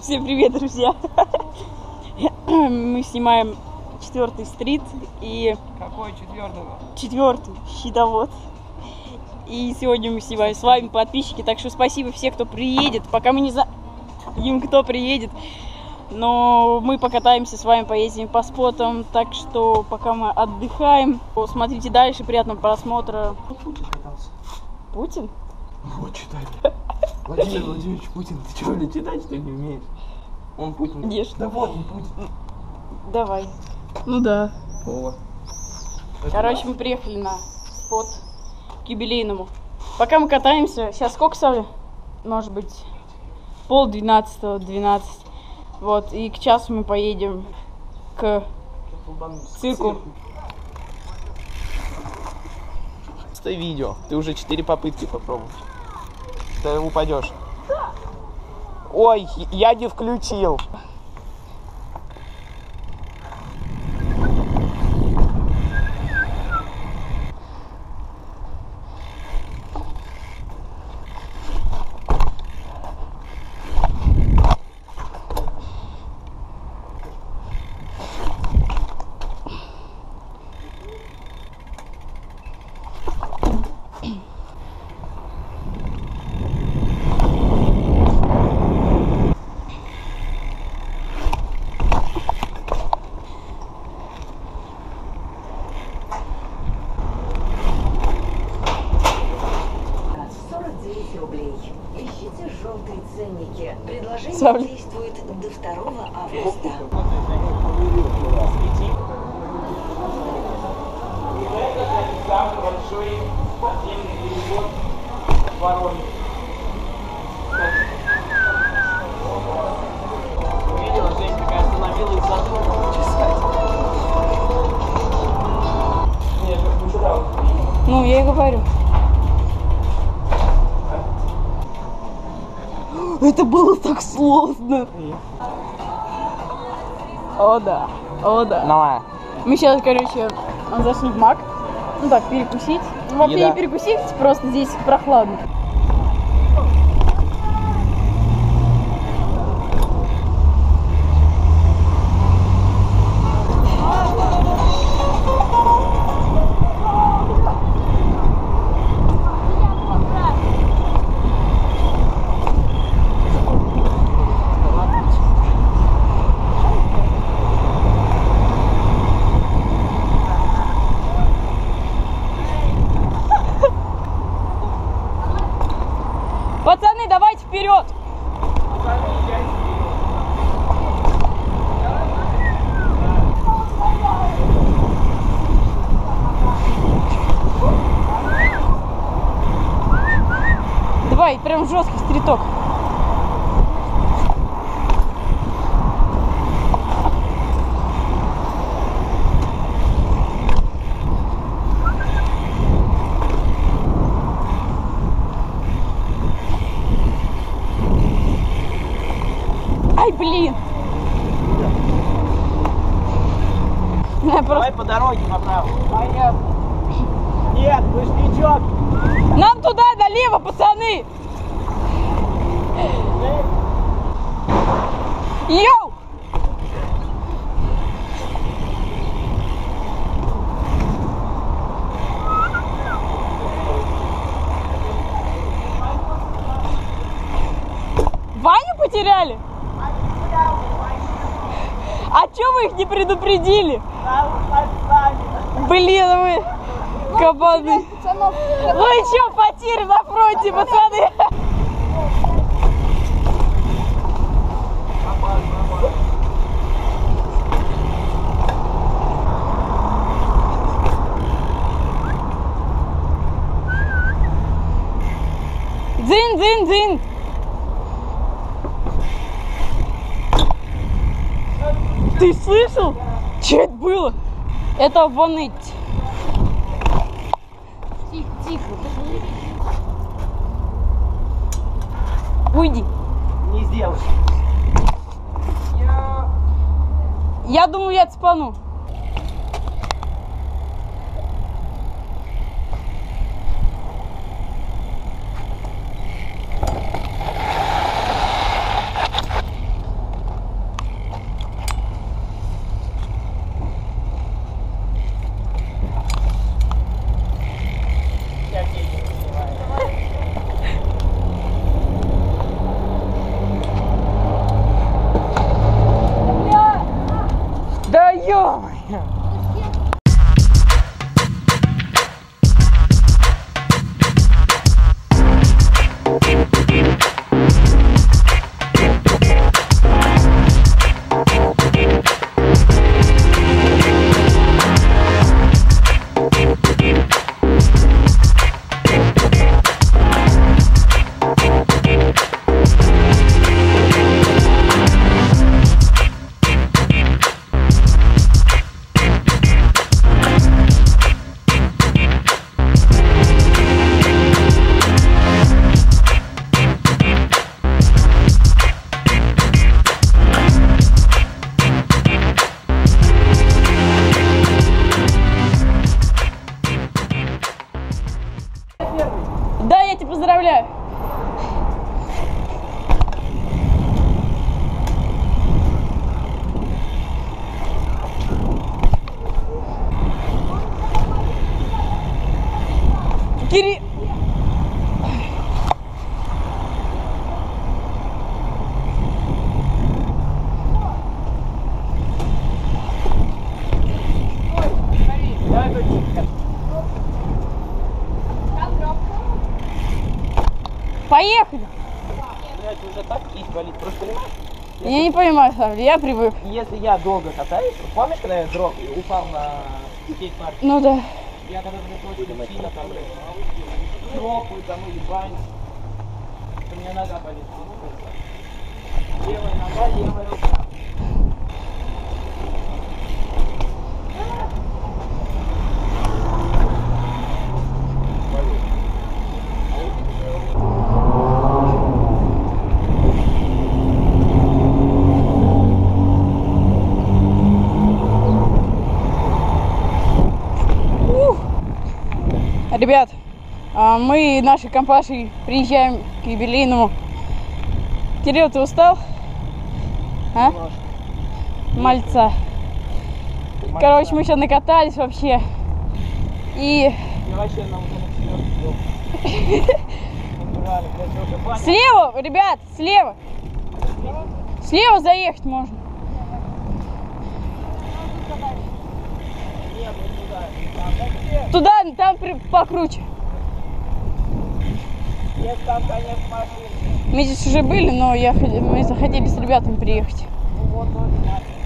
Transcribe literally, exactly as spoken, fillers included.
Всем привет, друзья! Мы снимаем четвертый стрит и... Какой четвертый? Четвертый, щитовод. И сегодня мы снимаем с вами, подписчики, так что спасибо всем, кто приедет. Пока мы не знаем, кто приедет, но мы покатаемся с вами, поедем по спотам, так что пока мы отдыхаем. Смотрите дальше, приятного просмотра. Путин катался. Путин? Вот, читай. Владимир Владимирович Путин, ты чего не читать, что не умеешь? Он Путин. Конечно. Да вот он Путин. Давай. Ну да. О. Короче, это... мы приехали на спот к юбилейному. Пока мы катаемся, сейчас сколько сами? Может быть, пол двенадцатого, двенадцать. Вот, и к часу мы поедем к цирку. Стой видео, ты уже четыре попытки попробовал. Ты упадешь. Ой, я не включил. Действует до второго августа. Ну, я и говорю. Это было так сложно. О да, о да. Давай. Мы сейчас, короче, зашли в Мак. Ну так, перекусить. Ну, вообще еда. Не перекусить, просто здесь прохладно. Вперед! Давай, прям жесткий стриток. Блин! Давай просто... по дороге направо. Понятно. Нет, лыжничок. Нам туда, налево, пацаны! Йоу! Ваню потеряли? А чё вы их не предупредили? Блин, вы кабаны. Вы чё, потери на фронте, пацаны? Дзинь, дзинь, дзинь. Ты слышал? Че это было? Это воныть. Тихо, тихо. Уйди. Не сделаешь. Я... я думаю, я цепану. так кисть болит, просто понимаешь? Я если... не понимаю, Савель, я привык. Если я долго катаюсь, помнишь, когда я дрог, упал на скейт-парк? Ну да. Я когда очень сильно там дропаю, там уебанюсь. У меня нога болит. Левая нога, левая рука. Ребят, мы нашей компашей приезжаем к юбилейному. Кирилл, ты устал? А? Мальца. Короче, мы сейчас накатались вообще. И... Слева, ребят, слева. Слева заехать можно. Туда, там покруче. Нет, там, конечно, машины. Мы здесь уже были, но я, мы захотели с ребятами приехать. Ну, вот, вот, да.